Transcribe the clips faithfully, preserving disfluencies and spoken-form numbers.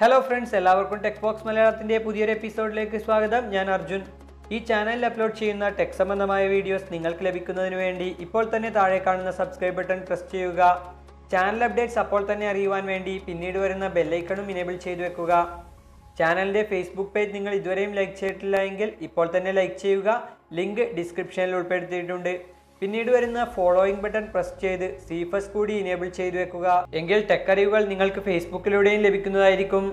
Hello friends, എല്ലാവർക്കും Tech Box മലയാളത്തിന്റെ പുതിയൊരു എപ്പിസോഡിലേക്ക് സ്വാഗതം. ഞാൻ അർജുൻ. ഈ ചാനലിൽ അപ്ലോഡ് ചെയ്യുന്ന ടെക് സംബന്ധമായ വീഡിയോസ് നിങ്ങൾക്ക് ലഭിക്കുന്നതിന് വേണ്ടി ഇപ്പോൾ തന്നെ താഴെ കാണുന്ന സബ്സ്ക്രൈബ് ബട്ടൺ പ്രസ് ചെയ്യുക. ചാനൽ അപ്ഡേറ്റ്സ് അപ്പോൾ തന്നെ അറിയുവാൻ വേണ്ടി പിന്നീട് വരുന്ന ബെൽ ഐക്കണും എനേബിൾ ചെയ്തു വെക്കുക. ചാനലിന്റെ ഫേസ്ബുക്ക് പേജ് നിങ്ങൾ ഇതുവരെയും ലൈക്ക് ചെയ്തിട്ടില്ലെങ്കിൽ ഇപ്പോൾ തന്നെ ലൈക്ക് ചെയ്യുക. ലിങ്ക് ഡിസ്ക്രിപ്ഷനിൽ ഉൾപ്പെടുത്തിയിട്ടുണ്ട്. പിന്നീട് വരുന്ന ഫോളോയിങ് ബട്ടൺ പ്രസ് ചെയ്ത് സി എഫ് എസ് കൂടി ഇനേബിൾ ചെയ്തു വെക്കുക. എങ്കിൽ ടെക് അറിവുകൾ നിങ്ങൾക്ക് ഫേസ്ബുക്കിലൂടെയും ലഭിക്കുന്നതായിരിക്കും.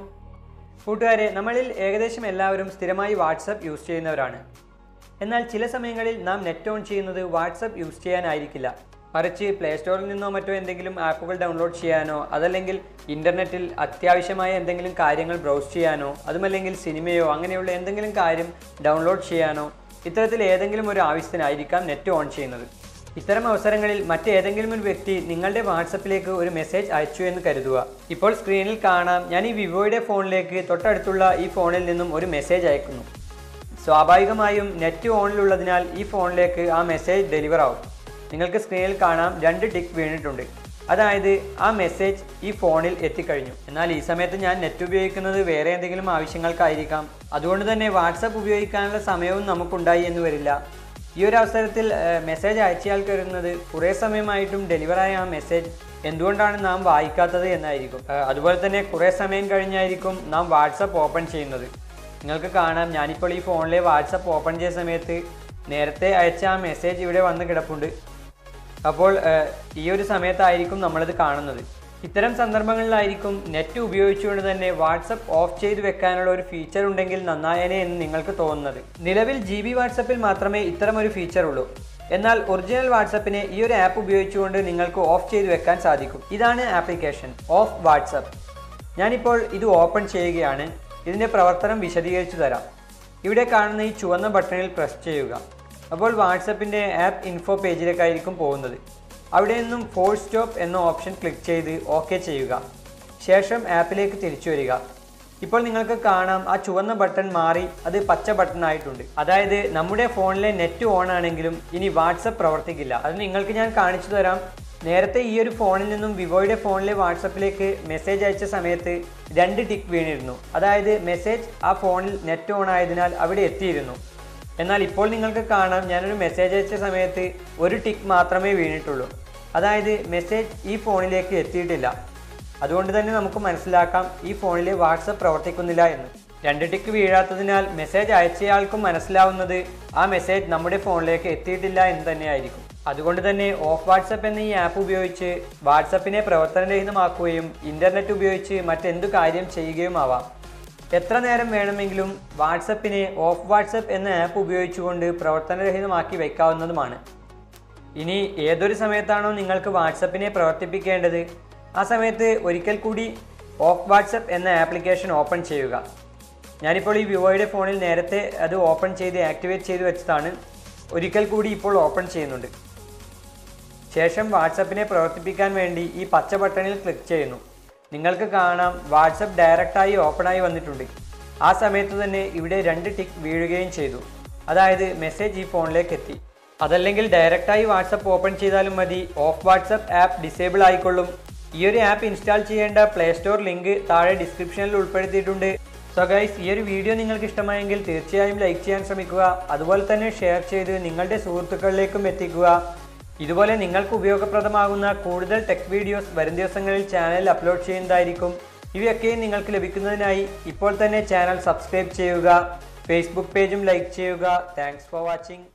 കൂട്ടുകാരെ, നമ്മളിൽ ഏകദേശം എല്ലാവരും സ്ഥിരമായി വാട്സപ്പ് യൂസ് ചെയ്യുന്നവരാണ്. എന്നാൽ ചില സമയങ്ങളിൽ നാം നെറ്റ് ഓൺ ചെയ്യുന്നത് വാട്സപ്പ് യൂസ് ചെയ്യാനായിരിക്കില്ല, മറിച്ച് പ്ലേ സ്റ്റോറിൽ നിന്നോ മറ്റോ എന്തെങ്കിലും ആപ്പുകൾ ഡൗൺലോഡ് ചെയ്യാനോ, അതല്ലെങ്കിൽ ഇൻ്റർനെറ്റിൽ അത്യാവശ്യമായ എന്തെങ്കിലും കാര്യങ്ങൾ ബ്രൗസ് ചെയ്യാനോ, അതുമല്ലെങ്കിൽ സിനിമയോ അങ്ങനെയുള്ള എന്തെങ്കിലും കാര്യം ഡൗൺലോഡ് ചെയ്യാനോ, ഇത്തരത്തിൽ ഏതെങ്കിലും ഒരു ആവശ്യത്തിനായിരിക്കാം നെറ്റ് ഓൺ ചെയ്യുന്നത്. ഇത്തരം അവസരങ്ങളിൽ മറ്റേതെങ്കിലും ഒരു വ്യക്തി നിങ്ങളുടെ വാട്സപ്പിലേക്ക് ഒരു മെസ്സേജ് അയച്ചു എന്ന് കരുതുക. ഇപ്പോൾ സ്ക്രീനിൽ കാണാം, ഞാൻ ഈ വിവോയുടെ ഫോണിലേക്ക് തൊട്ടടുത്തുള്ള ഈ ഫോണിൽ നിന്നും ഒരു മെസ്സേജ് അയക്കുന്നു. സ്വാഭാവികമായും നെറ്റ് ഓണിലുള്ളതിനാൽ ഈ ഫോണിലേക്ക് ആ മെസ്സേജ് ഡെലിവർ ആവും. നിങ്ങൾക്ക് സ്ക്രീനിൽ കാണാം രണ്ട് ടിക്ക് വീണിട്ടുണ്ട്. അതായത് ആ മെസ്സേജ് ഈ ഫോണിൽ എത്തിക്കഴിഞ്ഞു. എന്നാൽ ഈ സമയത്ത് ഞാൻ നെറ്റ് ഉപയോഗിക്കുന്നത് വേറെ എന്തെങ്കിലും ആവശ്യങ്ങൾക്കായിരിക്കാം. അതുകൊണ്ട് തന്നെ വാട്സപ്പ് ഉപയോഗിക്കാനുള്ള സമയവും നമുക്കുണ്ടായി എന്ന് വരില്ല. ഈ ഒരു അവസരത്തിൽ മെസ്സേജ് അയച്ചയാൾ കരുതുന്നത് കുറേ സമയമായിട്ടും ഡെലിവറായ ആ മെസ്സേജ് എന്തുകൊണ്ടാണ് നാം വായിക്കാത്തത് എന്നായിരിക്കും. അതുപോലെ തന്നെ കുറേ സമയം കഴിഞ്ഞായിരിക്കും നാം വാട്സപ്പ് ഓപ്പൺ ചെയ്യുന്നത്. നിങ്ങൾക്ക് കാണാം, ഞാനിപ്പോൾ ഈ ഫോണിലെ വാട്സപ്പ് ഓപ്പൺ ചെയ്ത സമയത്ത് നേരത്തെ അയച്ച ആ മെസ്സേജ് ഇവിടെ വന്ന് കിടപ്പുണ്ട്. അപ്പോൾ ഈ ഒരു സമയത്തായിരിക്കും നമ്മളത് കാണുന്നത്. ഇത്തരം സന്ദർഭങ്ങളിലായിരിക്കും നെറ്റ് ഉപയോഗിച്ചുകൊണ്ട് തന്നെ വാട്സപ്പ് ഓഫ് ചെയ്ത് വെക്കാനുള്ള ഒരു ഫീച്ചർ ഉണ്ടെങ്കിൽ നന്നായേനെ എന്ന് നിങ്ങൾക്ക് തോന്നുന്നത്. നിലവിൽ ജി ബി വാട്സപ്പിൽ മാത്രമേ ഇത്തരം ഒരു ഫീച്ചർ ഉള്ളൂ. എന്നാൽ ഒറിജിനൽ വാട്സപ്പിനെ ഈ ഒരു ആപ്പ് ഉപയോഗിച്ചുകൊണ്ട് നിങ്ങൾക്ക് ഓഫ് ചെയ്ത് വെക്കാൻ സാധിക്കും. ഇതാണ് ആപ്ലിക്കേഷൻ ഓഫ് വാട്സപ്പ്. ഞാനിപ്പോൾ ഇത് ഓപ്പൺ ചെയ്യുകയാണ്. ഇതിൻ്റെ പ്രവർത്തനം വിശദീകരിച്ചു തരാം. ഇവിടെ കാണുന്ന ഈ ചുവന്ന ബട്ടണിൽ പ്രസ് ചെയ്യുക. അപ്പോൾ വാട്സപ്പിൻ്റെ ആപ്പ് ഇൻഫോ പേജിലേക്കായിരിക്കും പോകുന്നത്. അവിടെ നിന്നും ഫോഴ്സ് സ്റ്റോപ്പ് എന്ന ഓപ്ഷൻ ക്ലിക്ക് ചെയ്ത് ഓക്കെ ചെയ്യുക. ശേഷം ആപ്പിലേക്ക് തിരിച്ചു വരിക. ഇപ്പോൾ നിങ്ങൾക്ക് കാണാം ആ ചുവന്ന ബട്ടൺ മാറി അത് പച്ച ബട്ടൺ ആയിട്ടുണ്ട്. അതായത് നമ്മുടെ ഫോണിലെ നെറ്റ് ഓൺ ആണെങ്കിലും ഇനി വാട്സപ്പ് പ്രവർത്തിക്കില്ല. അത് നിങ്ങൾക്ക് ഞാൻ കാണിച്ചു തരാം. നേരത്തെ ഈ ഒരു ഫോണിൽ നിന്നും വിവോയുടെ ഫോണിലെ വാട്സപ്പിലേക്ക് മെസ്സേജ് അയച്ച സമയത്ത് രണ്ട് ടിക്ക് വീണിരുന്നു. അതായത് മെസ്സേജ് ആ ഫോണിൽ നെറ്റ് ഓൺ ആയതിനാൽ അവിടെ എത്തിയിരുന്നു. എന്നാൽ ഇപ്പോൾ നിങ്ങൾക്ക് കാണാം, ഞാനൊരു മെസ്സേജ് അയച്ച സമയത്ത് ഒരു ടിക്ക് മാത്രമേ വീണിട്ടുള്ളൂ. അതായത് മെസ്സേജ് ഈ ഫോണിലേക്ക് എത്തിയിട്ടില്ല. അതുകൊണ്ട് തന്നെ നമുക്ക് മനസ്സിലാക്കാം ഈ ഫോണിൽ വാട്സപ്പ് പ്രവർത്തിക്കുന്നില്ല എന്ന്. രണ്ട് ടിക്ക് വീഴാത്തതിനാൽ മെസ്സേജ് അയച്ചയാൾക്കും മനസ്സിലാവുന്നത് ആ മെസ്സേജ് നമ്മുടെ ഫോണിലേക്ക് എത്തിയിട്ടില്ല എന്ന് തന്നെയായിരിക്കും. അതുകൊണ്ട് തന്നെ ഓഫ് വാട്സപ്പ് എന്ന ഈ ആപ്പ് ഉപയോഗിച്ച് വാട്സപ്പിനെ പ്രവർത്തനരഹിതമാക്കുകയും ഇൻ്റർനെറ്റ് ഉപയോഗിച്ച് മറ്റെന്തു കാര്യം ചെയ്യുകയും ആവാം. എത്ര നേരം വേണമെങ്കിലും വാട്സപ്പിനെ ഓഫ് വാട്സപ്പ് എന്ന ആപ്പ് ഉപയോഗിച്ചുകൊണ്ട് പ്രവർത്തനരഹിതമാക്കി വയ്ക്കാവുന്നതുമാണ്. ഇനി ഏതൊരു സമയത്താണോ നിങ്ങൾക്ക് വാട്സപ്പിനെ പ്രവർത്തിപ്പിക്കേണ്ടത്, ആ സമയത്ത് ഒരിക്കൽ കൂടി ഓഫ് വാട്സപ്പ് എന്ന ആപ്ലിക്കേഷൻ ഓപ്പൺ ചെയ്യുക. ഞാനിപ്പോൾ ഈ വിവോയുടെ ഫോണിൽ നേരത്തെ അത് ഓപ്പൺ ചെയ്ത് ആക്ടിവേറ്റ് ചെയ്ത് വെച്ചതാണ്. ഒരിക്കൽ കൂടി ഇപ്പോൾ ഓപ്പൺ ചെയ്യുന്നുണ്ട്. ശേഷം വാട്സപ്പിനെ പ്രവർത്തിപ്പിക്കാൻ വേണ്ടി ഈ പച്ച ബട്ടണിൽ ക്ലിക്ക് ചെയ്യുന്നു. നിങ്ങൾക്ക് കാണാം വാട്സപ്പ് ഡയറക്റ്റായി ഓപ്പണായി വന്നിട്ടുണ്ട്. ആ സമയത്ത് തന്നെ ഇവിടെ രണ്ട് ടിക്ക് വീഴുകയും ചെയ്തു. അതായത് മെസ്സേജ് ഈ ഫോണിലേക്ക് എത്തി. അതല്ലെങ്കിൽ ഡയറക്റ്റായി വാട്സപ്പ് ഓപ്പൺ ചെയ്താലും മതി, ഓഫ് വാട്സപ്പ് ആപ്പ് ഡിസേബിൾ ആയിക്കൊള്ളും. ഈ ഒരു ആപ്പ് ഇൻസ്റ്റാൾ ചെയ്യേണ്ട പ്ലേ സ്റ്റോർ ലിങ്ക് താഴെ ഡിസ്ക്രിപ്ഷനിൽ ഉൾപ്പെടുത്തിയിട്ടുണ്ട്. സോ ഗൈസ്, ഈ ഒരു വീഡിയോ നിങ്ങൾക്ക് ഇഷ്ടമായെങ്കിൽ തീർച്ചയായും ലൈക്ക് ചെയ്യാൻ ശ്രമിക്കുക. അതുപോലെ തന്നെ ഷെയർ ചെയ്ത് നിങ്ങളുടെ സുഹൃത്തുക്കളിലേക്കും എത്തിക്കുക. ഇതുപോലെ നിങ്ങൾക്ക് ഉപയോഗപ്രദമാകുന്ന കൂടുതൽ ടെക് വീഡിയോസ് വരും ദിവസങ്ങളിൽ ചാനലിൽ അപ്ലോഡ് ചെയ്യുന്നതായിരിക്കും. ഇവയൊക്കെയും നിങ്ങൾക്ക് ലഭിക്കുന്നതിനായി ഇപ്പോൾ തന്നെ ചാനൽ സബ്സ്ക്രൈബ് ചെയ്യുക. ഫേസ്ബുക്ക് പേജും ലൈക്ക് ചെയ്യുക. Thanks for watching.